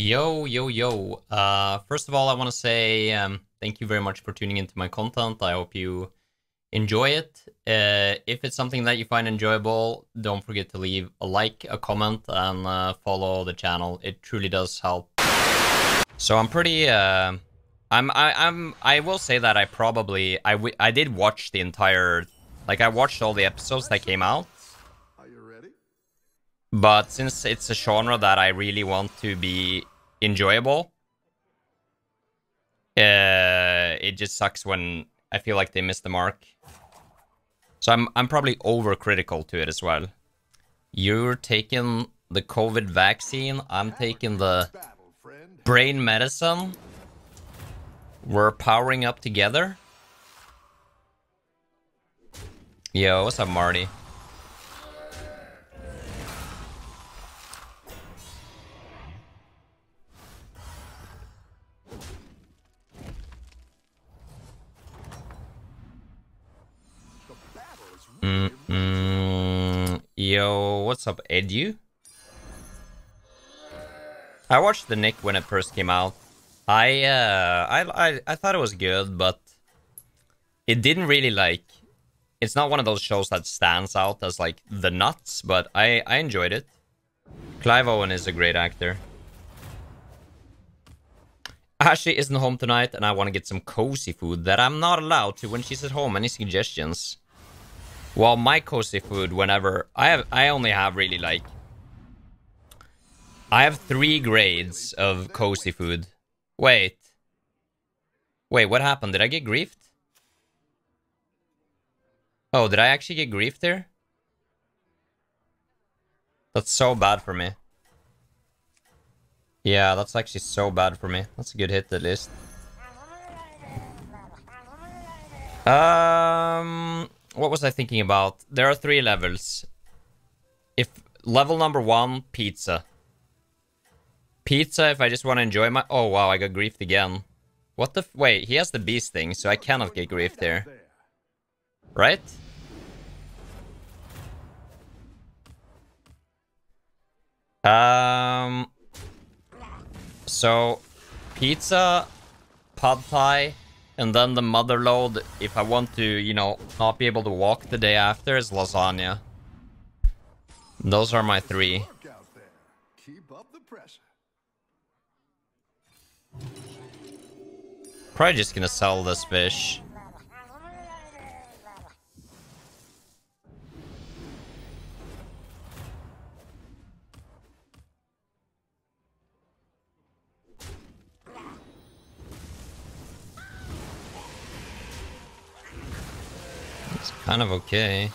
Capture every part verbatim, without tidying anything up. Yo, yo, yo. Uh, first of all, I want to say um, thank you very much for tuning into my content. I hope you enjoy it. Uh, if it's something that you find enjoyable, don't forget to leave a like, a comment, and uh, follow the channel. It truly does help. So I'm pretty... Uh, I'm, I, I'm, I will say that I probably... I, w I did watch the entire... Like, I watched all the episodes that came out. But since it's a genre that I really want to be enjoyable, uh, it just sucks when I feel like they miss the mark. So I'm I'm probably overcritical to it as well. You're taking the COVID vaccine. I'm taking the brain medicine. We're powering up together. Yo, what's up, Marty? Mm -mm. Yo, what's up, Edu? I watched the Nick when it first came out. I, uh, I, I, I thought it was good, but it didn't really like. It's not one of those shows that stands out as like the nuts, but I, I enjoyed it. Clive Owen is a great actor. Ashley isn't home tonight, and I want to get some cozy food that I'm not allowed to when she's at home. Any suggestions? Well, my cozy food, whenever... I have, I only have really, like... I have three grades of cozy food. Wait. Wait, what happened? Did I get griefed? Oh, did I actually get griefed there? That's so bad for me. Yeah, that's actually so bad for me. That's a good hit, at least. Um... What was I thinking about? There are three levels. If level number one, pizza. Pizza, if I just want to enjoy my... Oh, wow, I got griefed again. What the... F Wait, he has the beast thing, so I cannot get griefed there. Right? Um... So, pizza, pad thai... And then the mother load, if I want to, you know, not be able to walk the day after, is lasagna. Those are my three. Keep up the pressure. Probably just gonna sell this fish. Kind of okay.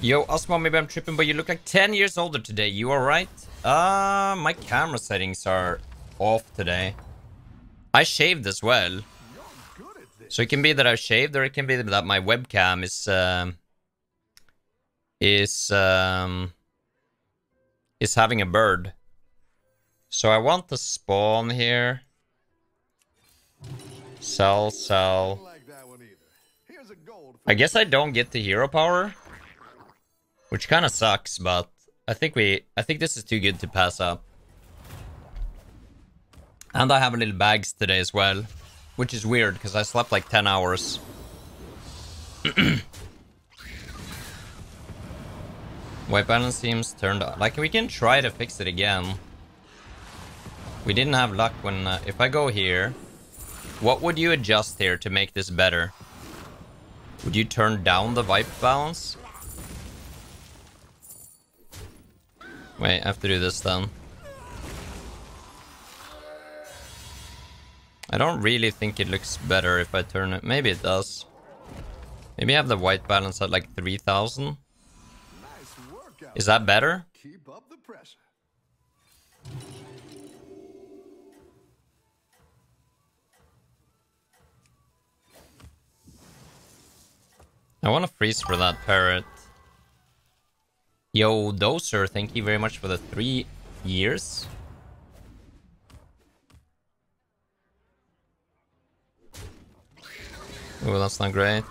Yo, Asmo, maybe I'm tripping, but you look like ten years older today. You are right. Uh, my camera settings are off today. I shaved as well. So it can be that I shaved, or it can be that my webcam is... Um, is... Um, is having a bird. So I want to spawn here. Sell, sell. I guess I don't get the hero power, which kind of sucks, but I think we, I think this is too good to pass up. And I have a little bags today as well, which is weird because I slept like ten hours. White balance seems turned on. Like, we can try to fix it again. We didn't have luck when, uh, if I go here. What would you adjust here to make this better? Would you turn down the wipe balance? Wait, I have to do this then. I don't really think it looks better if I turn it. Maybe it does. Maybe I have the white balance at like three thousand. Is that better? Keep up the pressure. I want to freeze for that parrot. Yo, Dozer, thank you very much for the three years. Oh, that's not great.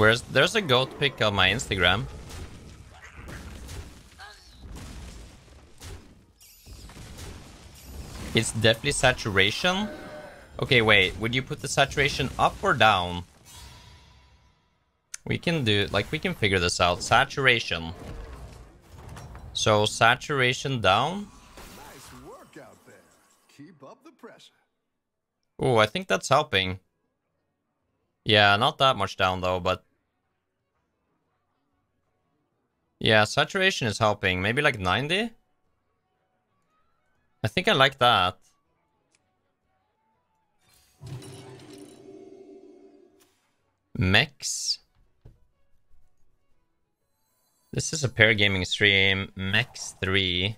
Where's there's a goat pic on my Instagram. It's definitely saturation. Okay, wait, would you put the saturation up or down? We can do, like, we can figure this out. Saturation. So, saturation down. Nice work out there. Keep up the pressure. Oh, I think that's helping. Yeah, not that much down, though, but... yeah, saturation is helping. Maybe, like, ninety? I think I like that. Mechs. This is a pair gaming stream. Mechs three.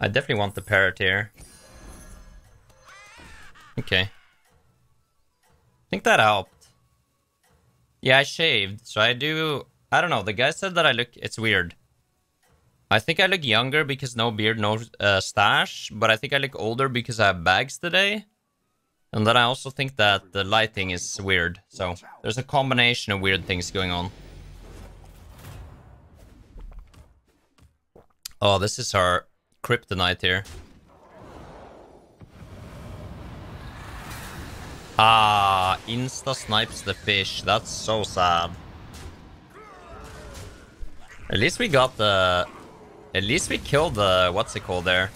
I definitely want the parrot here. Okay. I think that helped. Yeah, I shaved. So I do... I don't know. The guy said that I look... it's weird. I think I look younger because no beard, no uh, stash. But I think I look older because I have bags today. And then I also think that the lighting is weird. So there's a combination of weird things going on. Oh, this is our kryptonite here. Ah, insta snipes the fish. That's so sad. At least we got the... at least we killed the... what's it called there?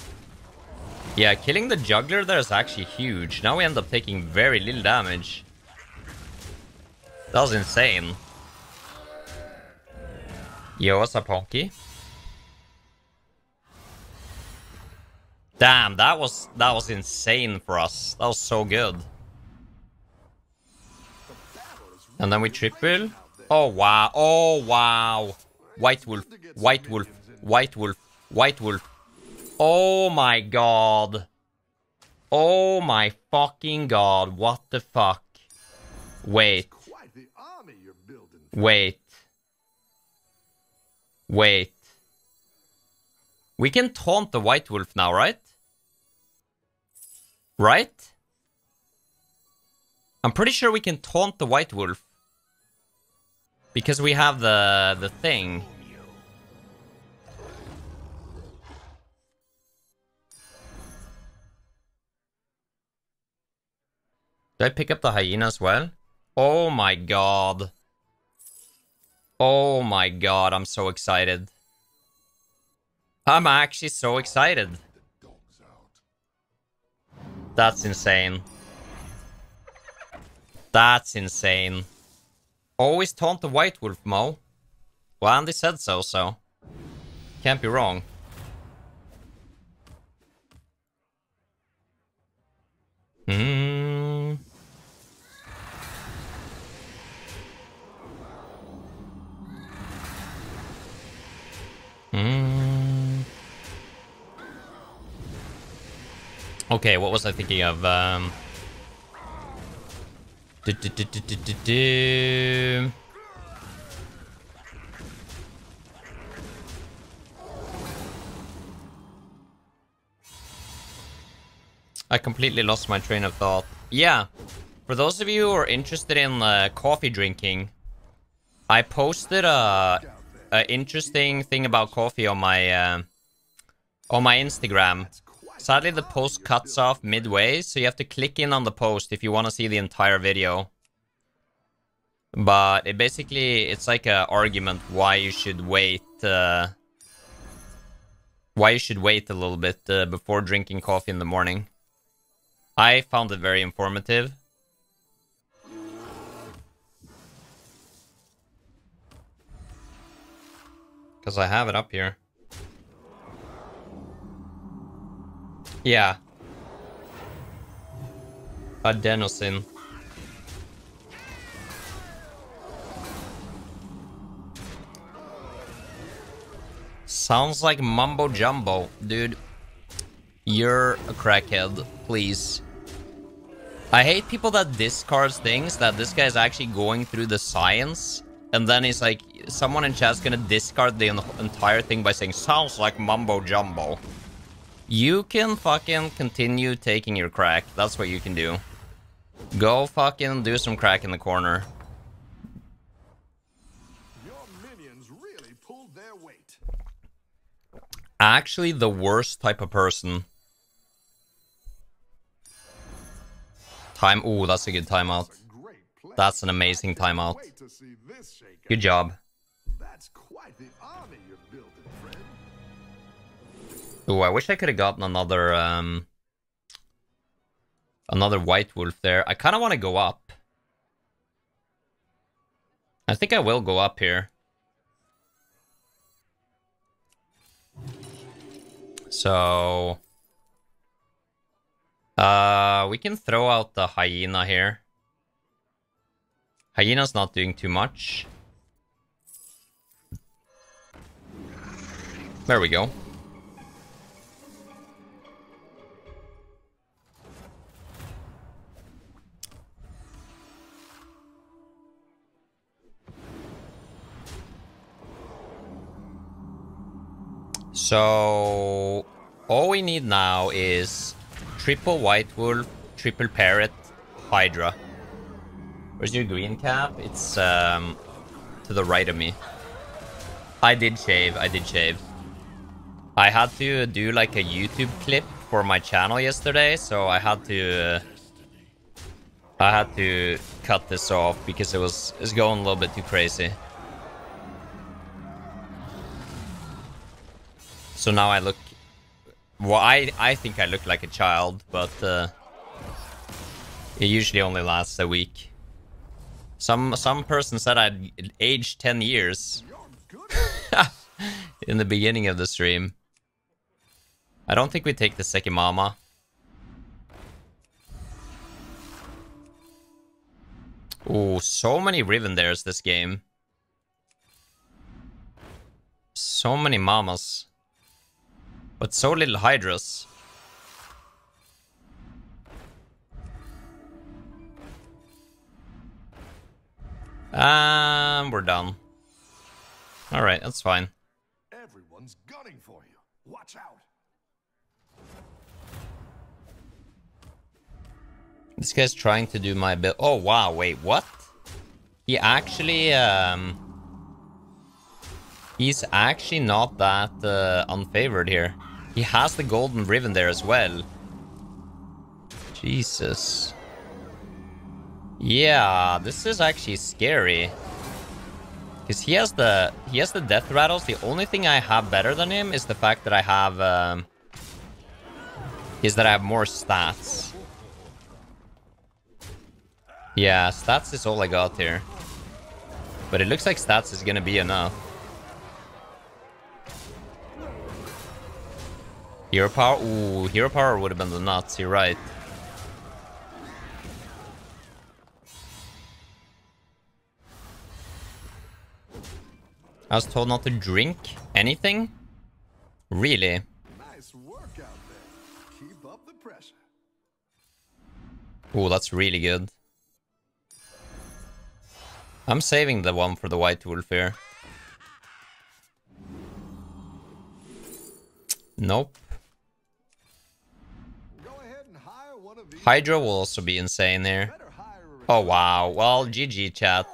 Yeah, killing the juggler there is actually huge. Now we end up taking very little damage. That was insane. Yo, what's up, Honky? Damn, that was that was insane for us. That was so good. And then we triple. Oh wow! Oh wow! White wolf! White wolf! White wolf! White wolf! Oh my god. Oh my fucking god. What the fuck? Wait. Wait. Wait. We can taunt the white wolf now, right? Right? I'm pretty sure we can taunt the white wolf. Because we have the, the thing. Did I pick up the hyena as well? Oh my god. Oh my god, I'm so excited. I'm actually so excited. That's insane. That's insane. Always taunt the white wolf, Mo. Well, Andy said so, so. Can't be wrong. Hmm... Mm. Okay, what was I thinking of? Um, do, do, do, do, do, do, do. I completely lost my train of thought. Yeah, for those of you who are interested in uh, coffee drinking, I posted a... Uh, interesting thing about coffee on my uh, on my Instagram. Sadly, the post cuts off midway, so you have to click in on the post if you want to see the entire video. But it basically, it's like an argument why you should wait, uh, why you should wait a little bit uh, before drinking coffee in the morning. I found it very informative. Because I have it up here. Yeah. Adenosine. Sounds like mumbo jumbo, dude. You're a crackhead, please. I hate people that discard things, that this guy's actually going through the science. And then he's like, someone in chat's gonna discard the entire thing by saying, sounds like mumbo jumbo. You can fucking continue taking your crack. That's what you can do. Go fucking do some crack in the corner. Your minions really pulled their weight. Actually, the worst type of person. Time. Ooh, that's a good timeout. That's an amazing timeout. Good job. That's quite the army you're building, friend. Ooh, I wish I could have gotten another um another white wolf there. I kind of want to go up. I think I will go up here. So Uh, we can throw out the hyena here. Hyena's not doing too much. There we go. So all we need now is triple white wolf, triple parrot, hydra. Where's your green cap? It's um to the right of me. I did shave, I did shave. I had to do like a YouTube clip for my channel yesterday, so I had to uh, I had to cut this off because it was it's going a little bit too crazy. So now I look. Well, I, I think I look like a child, but uh, it usually only lasts a week. Some some person said I'd aged ten years in the beginning of the stream. I don't think we take the Sekimama. Ooh, so many Riven there's this game. So many Mamas. But so little hydras. Um, we're done. All right, that's fine. Everyone's gunning for you. Watch out. This guy's trying to do my build. Oh wow, wait, what? He actually um he's actually not that uh, unfavored here. He has the golden ribbon there as well. Jesus. Yeah, this is actually scary. Because he has the he has the death rattles. The only thing I have better than him is the fact that I have um, is that I have more stats. Yeah, stats is all I got here. But it looks like stats is gonna be enough. Hero power? Ooh, hero power would have been the nuts, you're right. I was told not to drink anything? Really? Nice work out there. Keep up the pressure. Ooh, that's really good. I'm saving the one for the white wolf here. Nope. Hydra will also be insane here. Oh wow, well G G chat.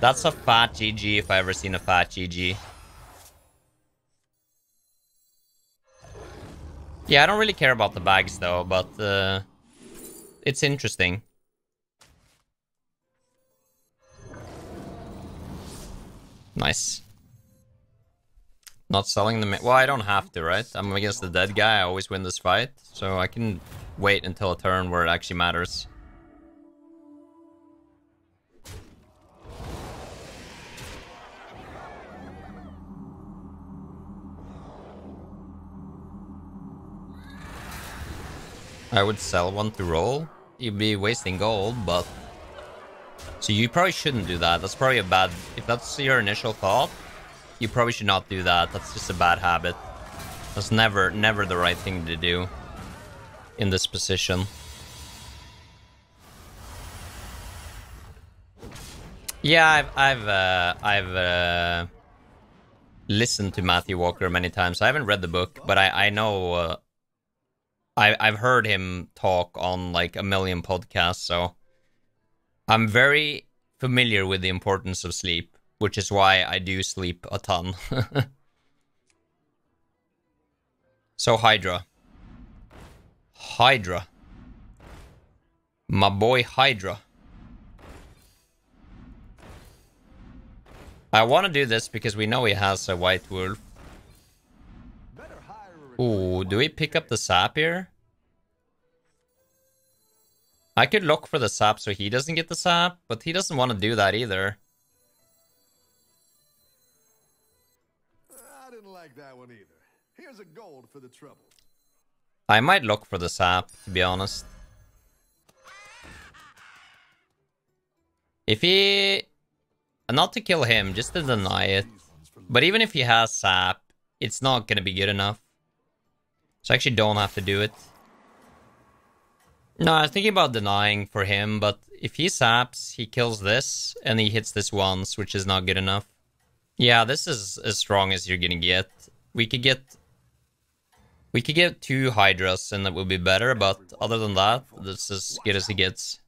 That's a fat G G if I ever seen a fat G G. Yeah, I don't really care about the bags though, but uh, it's interesting. Nice. Not selling them. Well, I don't have to, right? I'm against the dead guy. I always win this fight, so I can wait until a turn where it actually matters. I would sell one to roll. You'd be wasting gold, but... So you probably shouldn't do that. That's probably a bad... If that's your initial thought, you probably should not do that. That's just a bad habit. That's never, never the right thing to do in this position. Yeah, I've, I've, uh, I've uh, listened to Matthew Walker many times. I haven't read the book, but I, I know, uh, I, I've heard him talk on like a million podcasts, so I'm very familiar with the importance of sleep, which is why I do sleep a ton. So Hydra. Hydra. My boy Hydra. I want to do this because we know he has a white wolf. Ooh, do we pick up the sap here? I could look for the sap so he doesn't get the sap, but he doesn't want to do that either. I didn't like that one either. Here's a gold for the trouble. I might look for the sap, to be honest. If he... Not to kill him, just to deny it. But even if he has sap, it's not gonna be good enough. So I actually don't have to do it. No, I was thinking about denying for him, but if he saps, he kills this, and he hits this once, which is not good enough. Yeah, this is as strong as you're gonna get. We could get... We could get two Hydras, and that would be better, but other than that, this is as good as it gets.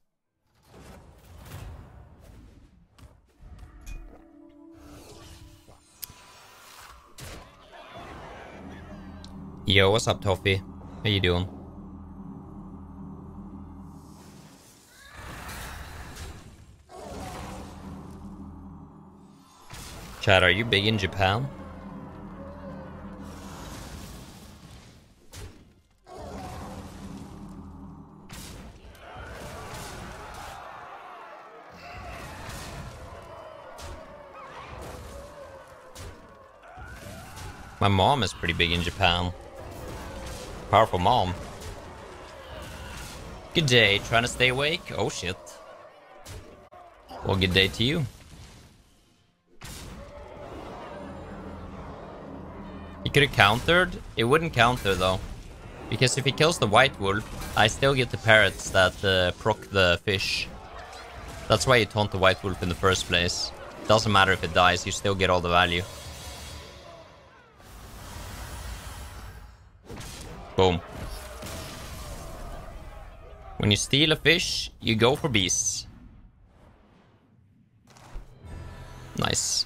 Yo, what's up, Toffee? How you doing? Chad, are you big in Japan? My mom is pretty big in Japan. Powerful mom. Good day. Trying to stay awake? Oh shit. Well, good day to you. He could have countered. It wouldn't counter though. Because if he kills the white wolf, I still get the parrots that uh, proc the fish. That's why you taunt the white wolf in the first place. Doesn't matter if it dies, you still get all the value. Boom. When you steal a fish, you go for beasts. Nice.